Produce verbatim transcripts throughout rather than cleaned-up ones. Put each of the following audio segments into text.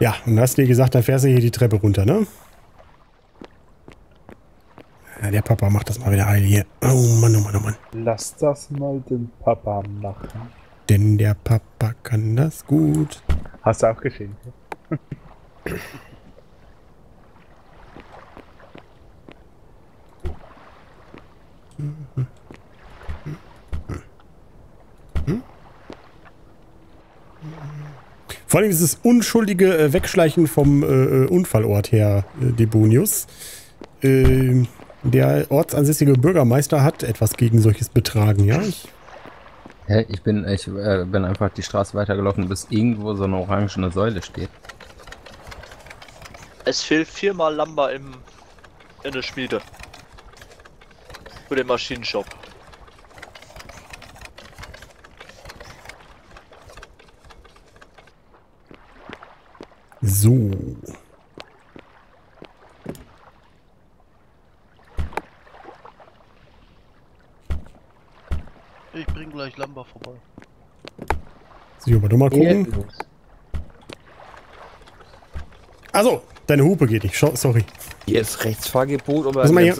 Ja, und hast dir gesagt, da fährst du hier die Treppe runter, ne? Ja, der Papa macht das mal wieder heil hier. Oh Mann, oh Mann, oh Mann. Lass das mal den Papa machen. Denn der Papa kann das gut. Hast du auch geschehen. Vor allem dieses unschuldige äh, Wegschleichen vom äh, Unfallort her, äh, Debonius. Äh, der ortsansässige Bürgermeister hat etwas gegen solches Betragen, ja? Ich Hey, ich bin, ich äh, bin einfach die Straße weitergelaufen, bis irgendwo so eine orangene Säule steht. Es fehlt viermal Lamba im, in der Schmiede. Für den Maschinenshop. So. Ich bring gleich Lamba vorbei. Sieh mal, du mal gucken. Also, deine Hupe geht nicht. Sorry. Hier ist Rechtsfahrgebot, aber der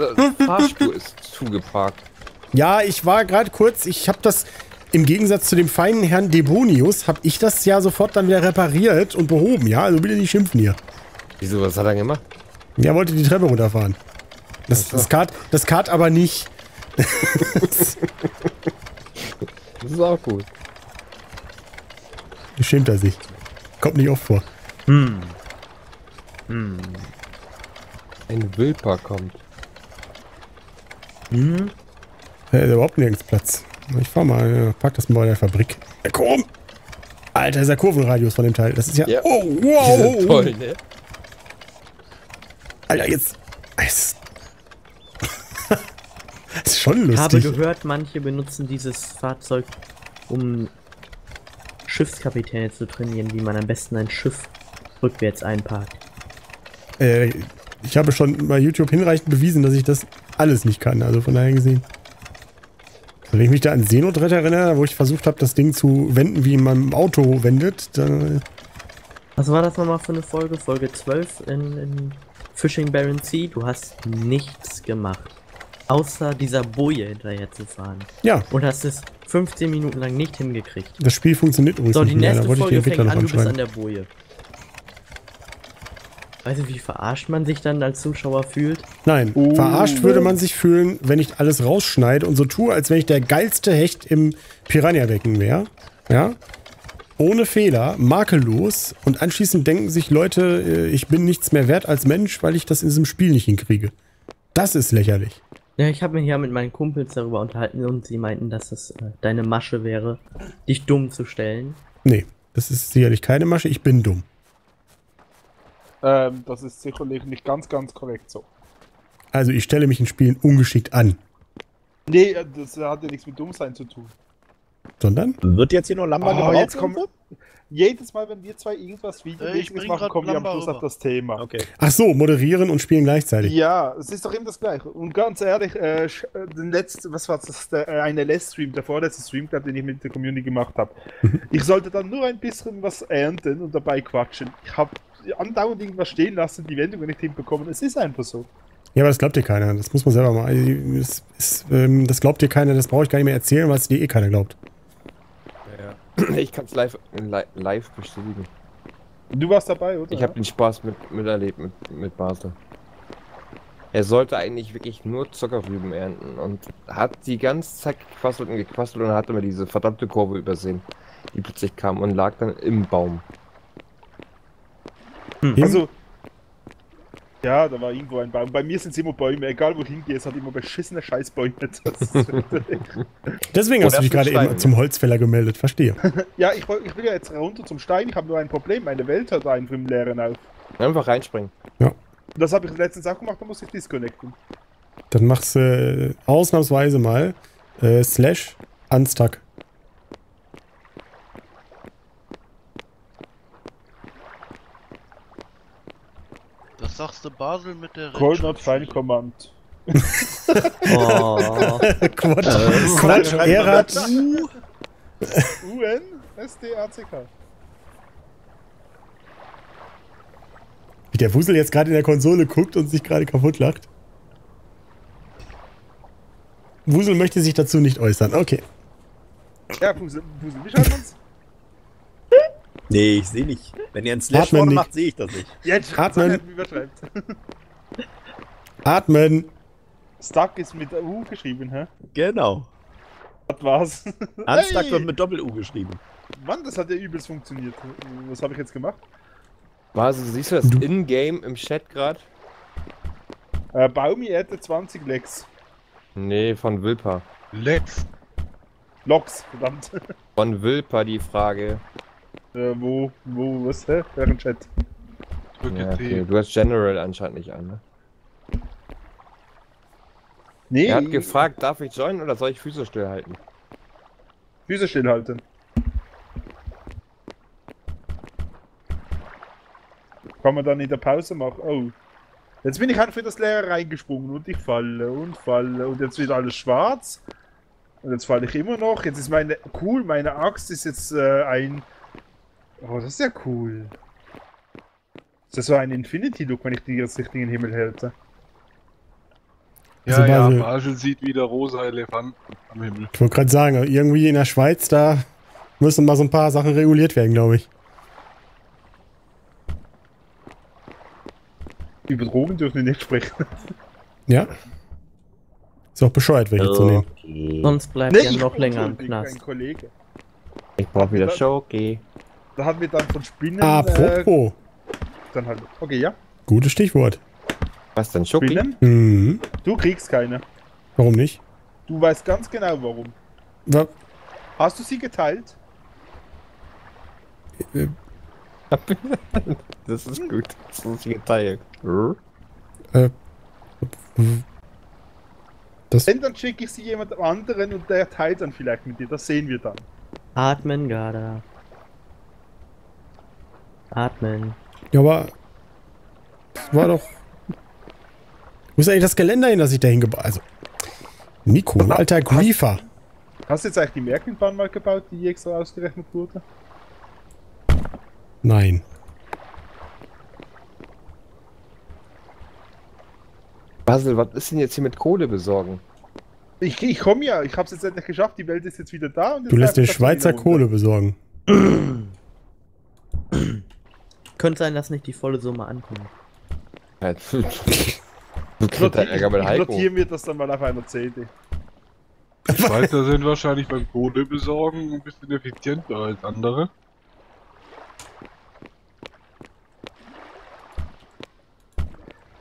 Fahrstuhl ist zugeparkt. Ja, ich war gerade kurz. Ich habe das im Gegensatz zu dem feinen Herrn Debonius habe ich das ja sofort dann wieder repariert und behoben. Ja, also bitte nicht schimpfen hier. Wieso? Was hat er gemacht? Er wollte die Treppe runterfahren. Das, das Kart, das Kart aber nicht. Das ist auch gut. Schämt er sich. Kommt nicht oft vor. Hm. Hm. Ein Wildpaar kommt. Hm. Da ist überhaupt nirgends Platz. Ich fahr mal, pack das mal in der Fabrik. Ja, komm! Alter, ist der Kurvenradius von dem Teil. Das ist ja... ja. Oh, wow! Ist toll, ne? Alter, jetzt... Das ist schon lustig. Ich habe gehört, manche benutzen dieses Fahrzeug, um Schiffskapitäne zu trainieren, wie man am besten ein Schiff rückwärts einparkt. Äh, ich habe schon bei YouTube hinreichend bewiesen, dass ich das alles nicht kann, also von daher gesehen. Wenn ich mich da an Seenotretter erinnere, wo ich versucht habe, das Ding zu wenden, wie in meinem Auto wendet, dann... Was war das nochmal für eine Folge? Folge zwölf in, in Fishing Barren Sea? Du hast nichts gemacht. Außer dieser Boje hinterher zu fahren. Ja. Und hast es fünfzehn Minuten lang nicht hingekriegt. Das Spiel funktioniert übrigens so, die nächste nicht mehr. Da Folge fängt an, du bist an der Boje. Weißt du, wie verarscht man sich dann als Zuschauer fühlt? Nein, oh. Verarscht würde man sich fühlen, wenn ich alles rausschneide und so tue, als wenn ich der geilste Hecht im Piranha-Becken wäre. Ja? Ohne Fehler, makellos. Und anschließend denken sich Leute, ich bin nichts mehr wert als Mensch, weil ich das in diesem Spiel nicht hinkriege. Das ist lächerlich. Ja, ich habe mich ja mit meinen Kumpels darüber unterhalten und sie meinten, dass es äh, deine Masche wäre, dich dumm zu stellen. Nee, das ist sicherlich keine Masche, ich bin dumm. Ähm, das ist sicherlich nicht ganz, ganz korrekt so. Also ich stelle mich in Spielen ungeschickt an. Nee, das hat ja nichts mit Dummsein zu tun. Sondern? Wird jetzt hier nur Lamba oh, gebaut? Jetzt kommt, jedes Mal, wenn wir zwei irgendwas Videomäßiges äh, machen, kommen wir am Schluss auf das Thema. Okay. Ach so, moderieren und spielen gleichzeitig. Ja, es ist doch eben das Gleiche. Und ganz ehrlich, äh, den letzten, was war das, der, äh, eine Last-Stream, der vorletzte Stream, den ich mit der Community gemacht habe. Ich sollte dann nur ein bisschen was ernten und dabei quatschen. Ich habe andauernd irgendwas stehen lassen, die Wendung nicht hinbekommen. Es ist einfach so. Ja, aber das glaubt dir keiner. Das muss man selber mal. Das, ist, ähm, das glaubt dir keiner, das brauche ich gar nicht mehr erzählen, weil es dir eh keiner glaubt. Ich kann es live, live bestätigen. Du warst dabei, oder? Ich habe den Spaß mit, miterlebt mit, mit Barthel. Er sollte eigentlich wirklich nur Zuckerrüben ernten und hat die ganze Zeit gequasselt und gequasselt und hat immer diese verdammte Kurve übersehen, die plötzlich kam und lag dann im Baum. Hm. Also, ja, da war irgendwo ein Baum. Bei mir sind es immer Bäume, egal wohin gehe, es hat immer beschissene Scheißbäume. Deswegen hast du dich gerade eben zum Holzfäller gemeldet, verstehe. Ja, ich, ich will ja jetzt runter zum Stein, ich habe nur ein Problem, meine Welt hat einen im Leeren auf. Einfach reinspringen. Ja. Das habe ich letztens auch gemacht, da muss ich disconnecten. Dann machst du äh, ausnahmsweise mal äh, slash unstuck. Was sagst du, Basel mit der Cold Not Fine Command? Oh. Quatsch. Ähm. Quatsch. Erat. U. UN S D A C K. Wie der Wusel jetzt gerade in der Konsole guckt und sich gerade kaputt lacht. Wusel möchte sich dazu nicht äußern, okay. Ja, Wusel, Wusel, wir schauen uns. Nee, ich sehe nicht. Wenn ihr einen Slash vorne macht, sehe ich das nicht. Jetzt atmen. Atmen. Stuck ist mit U geschrieben, hä? Genau. Das war's. Unstuck hey. Wird mit Doppel-U geschrieben. Mann, das hat ja übelst funktioniert. Was habe ich jetzt gemacht? Warte, siehst du das in-game im Chat gerade? Äh, Baumi hatte zwanzig Lex. Nee, von Wilpa. Lex. Loks, verdammt. Von Wilpa die Frage. Äh, wo, wo, was, hä? Während Chat. Ja, okay. Du hast General anscheinend nicht an, ne? Nee. Er hat gefragt, darf ich joinen oder soll ich Füße stillhalten? Füße stillhalten. Kann man dann in der Pause machen? Oh. Jetzt bin ich halt für das Leere reingesprungen und ich falle und falle und jetzt wird alles schwarz. Und jetzt falle ich immer noch. Jetzt ist meine... Cool, meine Axt ist jetzt äh, ein... Oh, das ist ja cool. Ist das so ein Infinity-Look, wenn ich die jetzt richtig in den Himmel hätte? Ja, also ja, Basel sieht wieder rosa Elefanten am Himmel. Ich wollte gerade sagen, irgendwie in der Schweiz, da müssen mal so ein paar Sachen reguliert werden, glaube ich. Über Drogen dürfen wir nicht sprechen. Ja. Ist auch bescheuert, welche oh. zu nehmen. Sonst bleibt nee, ja noch länger im Knast. Kollege. Ich brauche wieder Show, okay. Da haben wir dann von Spinnen... Apropos. Äh, dann halt, okay, ja. Gutes Stichwort. Was denn, Schoki? Mhm. Du kriegst keine. Warum nicht? Du weißt ganz genau, warum. Was? Hast du sie geteilt? Das ist gut. Hast du sie geteilt? Äh. Das Wenn, dann schicke ich sie jemandem anderen und der teilt dann vielleicht mit dir. Das sehen wir dann. Atmen, Gada. Atmen. Ja, aber... Das war doch... Wo ist eigentlich das Geländer hin, das ich da hingebaut? Also, Nico, ein alter Griefer. Hast du jetzt eigentlich die Märklin-Bahn mal gebaut, die extra ausgerechnet wurde? Nein. Basel, was ist denn jetzt hier mit Kohle besorgen? Ich, ich komme ja, ich hab's jetzt endlich geschafft, die Welt ist jetzt wieder da. Und jetzt du lässt dir Schweizer Kohle besorgen. Könnte sein, dass nicht die volle Summe ankommt. Notieren wir das dann mal auf einer C D. Schweizer sind wahrscheinlich beim Kohle besorgen ein bisschen effizienter als andere.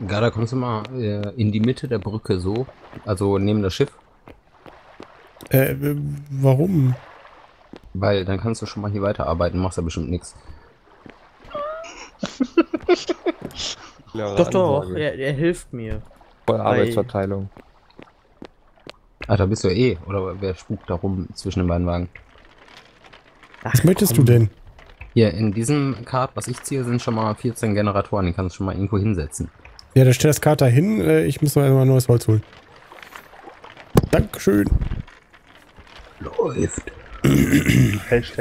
Gada, kommst du mal äh, in die Mitte der Brücke so? Also neben das Schiff? Äh, warum? Weil dann kannst du schon mal hier weiterarbeiten, machst ja bestimmt nichts. Doch, Ansage. Doch, er, er hilft mir. Voll Arbeitsverteilung. Ah, da bist du ja eh, oder wer spukt da rum zwischen den beiden Wagen? Ach, was möchtest komm. du denn? Hier, in diesem Kart, was ich ziehe, sind schon mal vierzehn Generatoren, die kannst du schon mal irgendwo hinsetzen. Ja, da steht das Kart da hin, ich muss noch einmal neues Holz holen. Dankeschön. Läuft.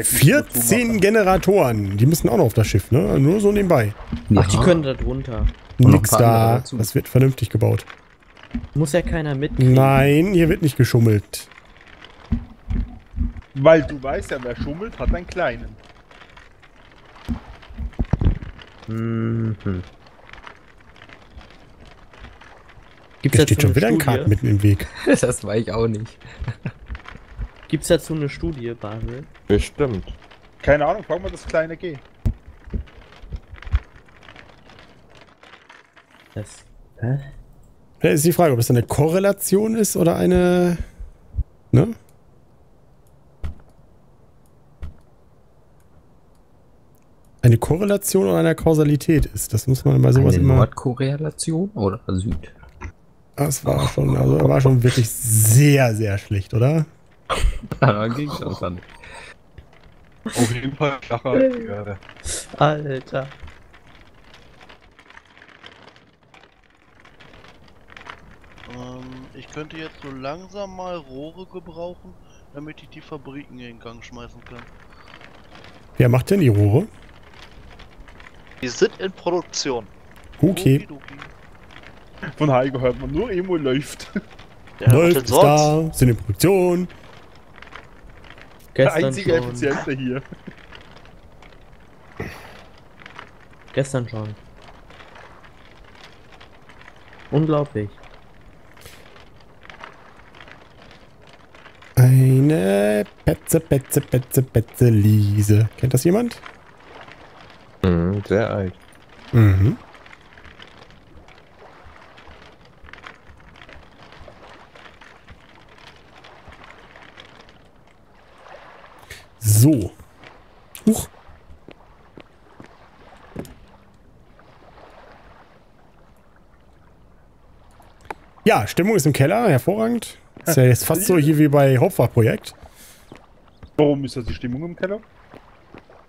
vierzehn Generatoren, die müssen auch noch auf das Schiff, ne? Nur so nebenbei. Ach, die können da drunter. Nix da, das wird vernünftig gebaut. Muss ja keiner mitkriegen. Nein, hier wird nicht geschummelt. Weil du weißt ja, wer schummelt, hat einen kleinen. Mhm. Gibt's da steht schon wieder ein Kart mitten im Weg. Das weiß ich auch nicht. Gibt's dazu eine Studie, Basel? Bestimmt. Keine Ahnung, brauchen wir das kleine G. Das. Hä? Da ist die Frage, ob es eine Korrelation ist oder eine. Ne? Eine Korrelation oder eine Kausalität ist. Das muss man bei sowas immer. Nordkorrelation oder Süd? Das war schon, also war schon wirklich sehr, sehr schlecht, oder? Da ging schon dann. Auf jeden Fall flacher als die Erde. Alter. Ähm, ich könnte jetzt so langsam mal Rohre gebrauchen, damit ich die Fabriken in den Gang schmeißen kann. Wer macht denn die Rohre? Die sind in Produktion. Okay. Von Heiko hört man nur Emo läuft. Der läuft, ist da, sind in Produktion. Gestern der einzige schon. Effiziente hier. Gestern schon. Unglaublich. Eine Petze, Petze, Petze, Petze, Liese. Kennt das jemand? Mhm, sehr alt. Mhm. So. Huch. Ja, Stimmung ist im Keller, hervorragend. Ist ja jetzt fast so hier wie bei Hauptfachprojekt. Warum ist das die Stimmung im Keller?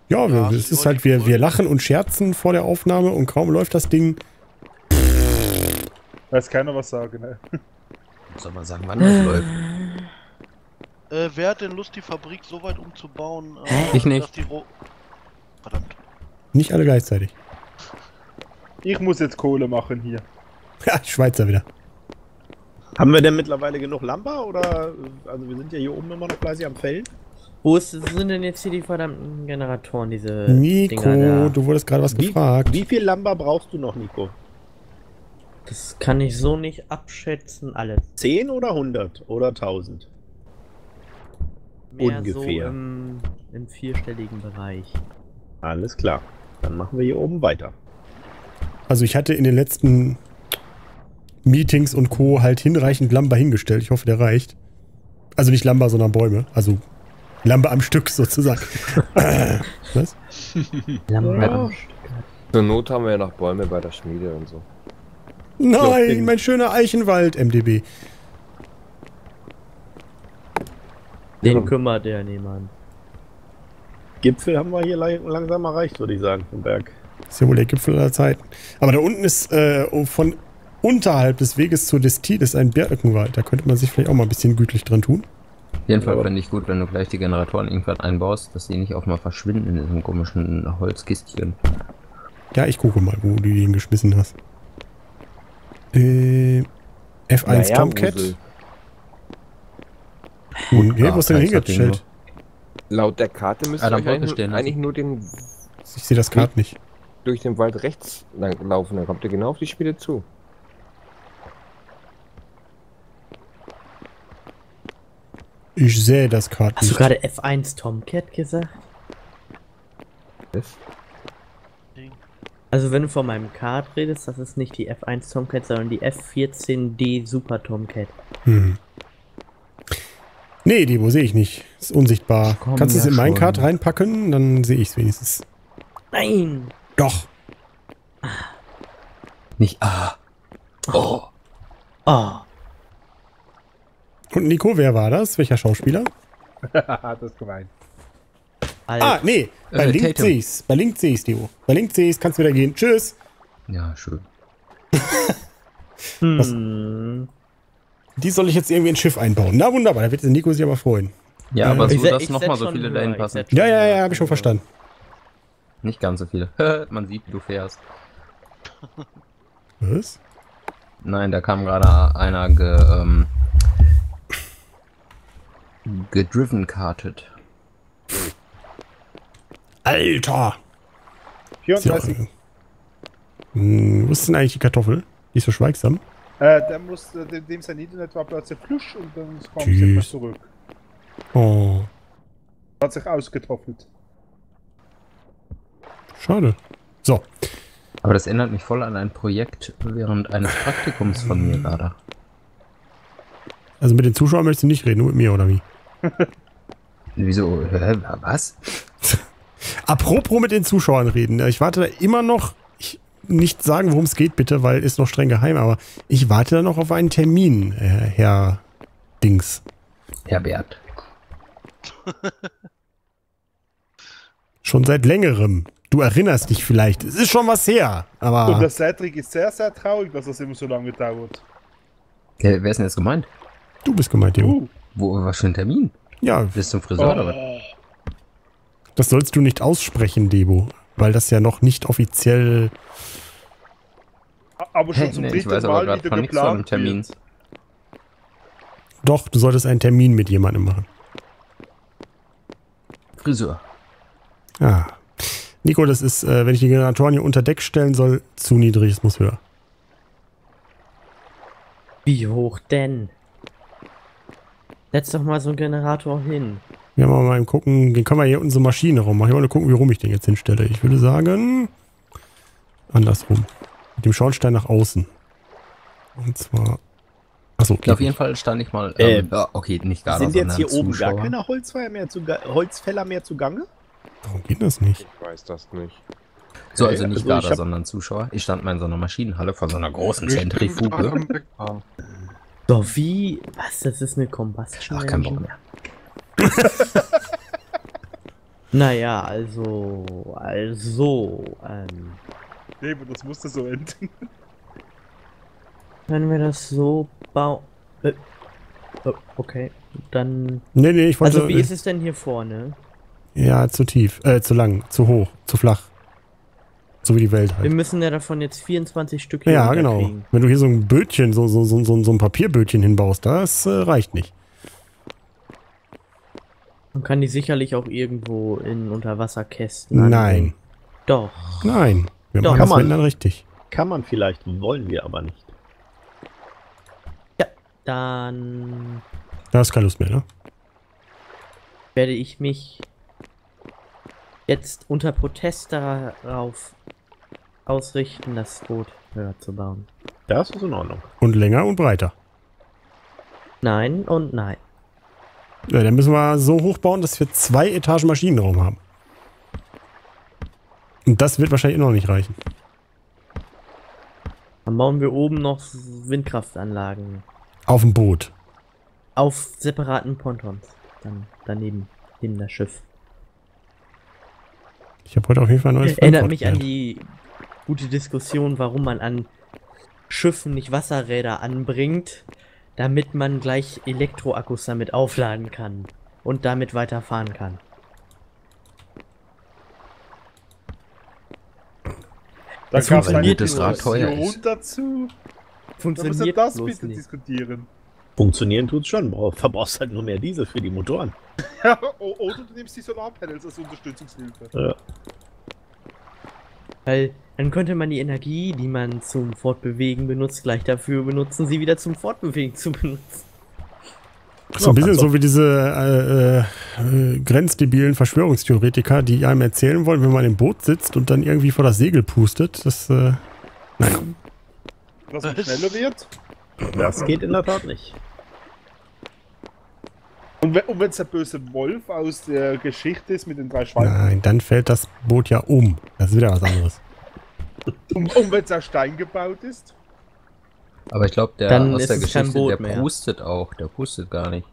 Ja, ja es ist halt, wir, wir lachen und scherzen vor der Aufnahme und kaum läuft das Ding. Weiß keiner was sagen, ne? Soll man sagen, wann das läuft? Äh, wer hat denn Lust, die Fabrik so weit umzubauen? Äh, ich nicht. Dass die Verdammt. Nicht alle gleichzeitig. Ich muss jetzt Kohle machen hier. Ja, Schweizer wieder. Haben wir denn mittlerweile genug Lamper oder, also wir sind ja hier oben immer noch fleißig am Feld. Wo ist, sind denn jetzt hier die verdammten Generatoren, diese Nico, Dinger da? Du wurdest gerade was wie, gefragt. Wie viel Lamper brauchst du noch, Nico? Das kann ich so nicht abschätzen, alles. zehn oder hundert oder tausend? Mehr ungefähr. So im, im vierstelligen Bereich. Alles klar, dann machen wir hier oben weiter. Also ich hatte in den letzten Meetings und Co. halt hinreichend Lamber hingestellt. Ich hoffe, der reicht. Also nicht Lamber, sondern Bäume. Also Lamber am Stück sozusagen. Was? Lamber am Stück. Zur Not haben wir ja noch Bäume bei der Schmiede und so. Nein, mein schöner Eichenwald, M D B. Den kümmert der niemand. Gipfel haben wir hier langsam erreicht, würde ich sagen, vom Berg. Ist ja wohl der Gipfel aller Zeiten. Aber da unten ist äh, von unterhalb des Weges zur Destil ist ein Birkenwald. Da könnte man sich vielleicht auch mal ein bisschen gütlich dran tun. Auf jeden Fall finde ich gut, wenn du gleich die Generatoren irgendwann einbaust, dass die nicht auch mal verschwinden in diesem komischen Holzkistchen. Ja, ich gucke mal, wo du die hingeschmissen hast. Äh, F eins ja, Tomcat. Wusel. Und ja, wo ist denn hingestellt? Laut der Karte müsste ah, eigentlich, eigentlich nur den... Ich sehe das Kart nicht. Durch den Wald rechts lang laufen, dann kommt er genau auf die Spiele zu. Ich sehe das Kart nicht. Hast du gerade F eins Tomcat gesagt? Was? Also wenn du von meinem Kart redest, das ist nicht die F eins Tomcat, sondern die F vierzehn D Super Tomcat. Hm. Nee, Debo, sehe ich nicht. Ist unsichtbar. Komm, kannst du ja es in mein schon. Kart reinpacken? Dann sehe ich es wenigstens. Nein! Doch! Ah. Nicht ah. Oh. Oh. Oh. Und Nico, wer war das? Welcher Schauspieler? Das ist gemein. Alter. Ah, nee. Bei äh, Link sehe ich's. Bei Link sehe ich's, Debo. Bei Link sehe ich's. Kannst wieder gehen. Tschüss. Ja, schön. Hm. Die soll ich jetzt irgendwie ins Schiff einbauen. Na wunderbar, da wird der Nico sich aber freuen. Ja, äh, aber so, dass nochmal so viele dahin passen. Ja, ja, ja, habe ich schon verstanden. Nicht ganz so viele. Man sieht, wie du fährst. Was? Nein, da kam gerade einer ge... Ähm, gedriven kartet. Alter! vierunddreißig. So, hm, wo ist denn eigentlich die Kartoffel? Die ist so schweigsam. Äh, der muss, dem sein Internet war plötzlich flüsch und dann kommt sie immer zurück. Oh. Hat sich ausgetrocknet. Schade. So. Aber das erinnert mich voll an ein Projekt während eines Praktikums von mir, Gada. Also mit den Zuschauern möchtest du nicht reden, nur mit mir, oder wie? Wieso? Was? Apropos mit den Zuschauern reden. Ich warte da immer noch... Nicht sagen, worum es geht, bitte, weil ist noch streng geheim, aber ich warte dann noch auf einen Termin, äh, Herr Dings. Herbert. Schon seit längerem. Du erinnerst dich vielleicht. Es ist schon was her, aber... Und das Seitrick ist sehr, sehr traurig, dass das immer so lange dauert. Äh, wer ist denn jetzt gemeint? Du bist gemeint, Junge. Uh. Wo, was für ein Termin? Ja. Bis zum Friseur, oh. Oder was? Das sollst du nicht aussprechen, Debo. Weil das ja noch nicht offiziell aber schon zum nee, dritten weiß, Mal wieder geplant Termin. Doch, du solltest einen Termin mit jemandem machen. Friseur. Ah. Nico, das ist, äh, wenn ich die Generatoren hier unter Deck stellen soll, zu niedrig, es muss höher. Wie hoch denn? Setz doch mal so einen Generator hin. Ja, mal, mal gucken, den können wir hier unsere Maschine rummachen. Ich wollte gucken, wie rum ich den jetzt hinstelle. Ich würde sagen, andersrum. Mit dem Schornstein nach außen. Und zwar... Achso, okay. Auf jeden Fall stand ich mal... Ähm, äh, okay, nicht gar Sind jetzt hier Zuschauer. Oben gar keine Holzfäller mehr, zu, Holzfäller mehr zugange? Warum geht das nicht? Ich weiß das nicht. So, also nicht Gada, also sondern Zuschauer. Ich stand mal in so einer Maschinenhalle vor so einer großen Zentrifuge. So, wie? Was? Das ist eine Kombustion. Ach, kein Bock mehr. Naja, also... Also... Ähm, nee, das musste so enden. Wenn wir das so bauen... Äh, okay, dann... Nee, nee, ich wollte... Also, wie ist es denn hier vorne? Ja, zu tief, äh, zu lang, zu hoch, zu flach. So wie die Welt halt. Wir müssen ja davon jetzt vierundzwanzig Stück hier ja, genau. Kriegen. Wenn du hier so ein Bötchen, so, so, so, so, so ein Papierbötchen hinbaust, das äh, reicht nicht. Man kann die sicherlich auch irgendwo in Unterwasserkästen anlegen. Nein. Doch. Nein. Wir Doch, machen kann das man. Dann richtig. Kann man vielleicht, wollen wir aber nicht. Ja, dann... Da ist keine Lust mehr, ne? Werde ich mich... jetzt unter Protest darauf ausrichten, das Boot höher zu bauen. Das ist in Ordnung. Und länger und breiter. Nein und nein. Ja, dann müssen wir so hoch bauen, dass wir zwei Etagen Maschinenraum haben. Und das wird wahrscheinlich noch nicht reichen. Dann bauen wir oben noch Windkraftanlagen. Auf dem Boot. Auf separaten Pontons. Dann daneben, neben das Schiff. Ich habe heute auf jeden Fall ein neues Erinnert mich an die gute Diskussion, warum man an Schiffen nicht Wasserräder anbringt, damit man gleich Elektroakkus damit aufladen kann und damit weiterfahren kann. Da gab es eine Diskussion dazu. Funktioniert das bitte diskutieren. Funktionieren tut's schon, verbrauchst halt nur mehr Diesel für die Motoren. Ja, oder du nimmst die Solarpanels als Unterstützungshilfe. Ja. Weil dann könnte man die Energie, die man zum Fortbewegen benutzt, gleich dafür benutzen, sie wieder zum Fortbewegen zu benutzen. So ein bisschen so wie diese äh, äh, grenzdebilen Verschwörungstheoretiker, die einem erzählen wollen, wenn man im Boot sitzt und dann irgendwie vor das Segel pustet. Das, äh, naja. Dass man schneller wird? Das geht in der Tat nicht. Und wenn es der böse Wolf aus der Geschichte ist mit den drei Schweinen? Nein, dann fällt das Boot ja um. Das ist wieder was anderes. Und, und wenn es aus Stein gebaut ist? Aber ich glaube, der dann aus der Geschichte, der mehr. Pustet auch. Der pustet gar nicht.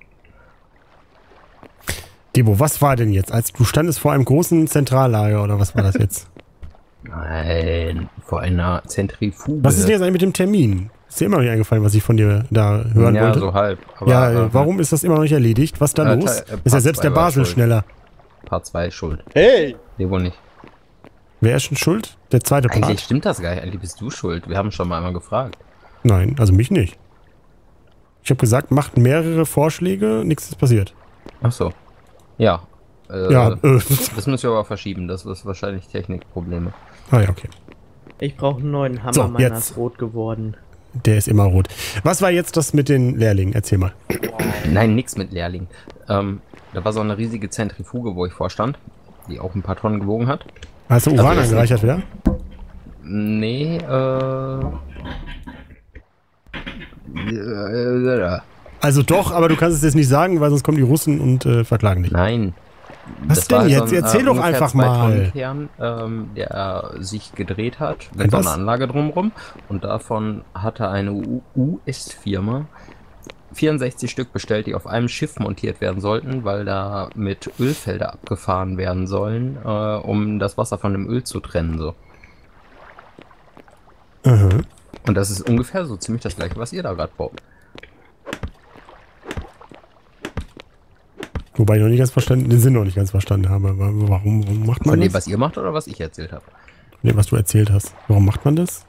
Debo, was war denn jetzt? Als du standest vor einem großen Zentrallager oder was war das jetzt? Nein, vor einer Zentrifuge. Was ist denn jetzt eigentlich mit dem Termin? Ist dir immer noch nicht eingefallen, was ich von dir da hören ja, wollte? Ja, so halb. Aber ja, aber warum ist das immer noch nicht erledigt? Was da Alter, los? Äh, ist ja selbst der Basel schneller. Part zwei schuld. Hey! Nee, wohl nicht. Wer ist schon schuld? Der zweite Part. Eigentlich stimmt das gar nicht. Eigentlich bist du schuld. Wir haben schon mal einmal gefragt. Nein, also mich nicht. Ich habe gesagt, macht mehrere Vorschläge, nichts ist passiert. Ach so. Ja. Äh, ja. Äh. Das müssen wir aber verschieben. Das ist wahrscheinlich Technikprobleme. Ah ja, okay. Ich brauche einen neuen Hammer, so, meiner ist rot geworden. Der ist immer rot. Was war jetzt das mit den Lehrlingen? Erzähl mal. Nein, nichts mit Lehrlingen. Ähm, da war so eine riesige Zentrifuge, wo ich vorstand, die auch ein paar Tonnen gewogen hat. Hast du Uran also, angereichert wieder? Nee, äh... Also doch, aber du kannst es jetzt nicht sagen, weil sonst kommen die Russen und äh, verklagen dich. Nein. Was denn jetzt? So ein, Erzähl äh, doch einfach mal. Tonnen Kern, ähm, der äh, sich gedreht hat, mit so einer Anlage drumherum. Und davon hatte eine U S-Firma vierundsechzig Stück bestellt, die auf einem Schiff montiert werden sollten, weil da mit Ölfelder abgefahren werden sollen, äh, um das Wasser von dem Öl zu trennen. So. Mhm. Und das ist ungefähr so ziemlich das gleiche, was ihr da gerade baut. Wobei ich noch nicht ganz verstanden, den Sinn noch nicht ganz verstanden habe. Warum, warum macht man das? Von dem, was ihr macht oder was ich erzählt habe? Von dem, was du erzählt hast. Warum macht man das?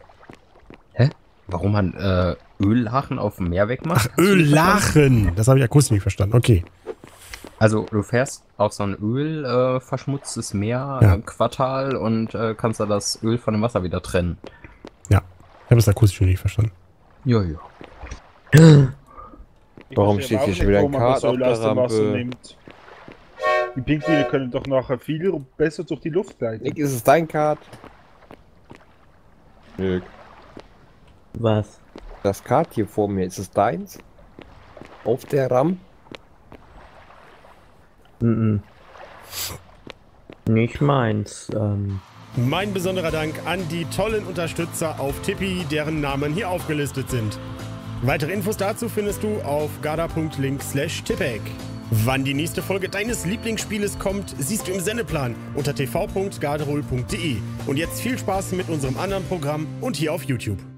Hä? warum man äh, Öllachen auf dem Meer wegmacht. Ach, Öllachen! Das habe ich akustisch nicht verstanden. Okay. Also du fährst auf so ein ölverschmutztes äh, Meer, ja. Quartal und äh, kannst da das Öl von dem Wasser wieder trennen. Ja, ich habe das akustisch nicht verstanden. Ja, ja. Warum steht hier schon wieder ein Kart auf der Rampe? Die Pinguine können doch nachher viel besser durch die Luft leiten. Nick, ist es dein Kart? Nick. Was? Das Kart hier vor mir, ist es deins? Auf der Rampe? Mm-mm. Nicht meins. Ähm. Mein besonderer Dank an die tollen Unterstützer auf Tippy, deren Namen hier aufgelistet sind. Weitere Infos dazu findest du auf gada punkt link slash tippec. Wann die nächste Folge deines Lieblingsspieles kommt, siehst du im Sendeplan unter t v punkt gadarol punkt de. Und jetzt viel Spaß mit unserem anderen Programm und hier auf YouTube.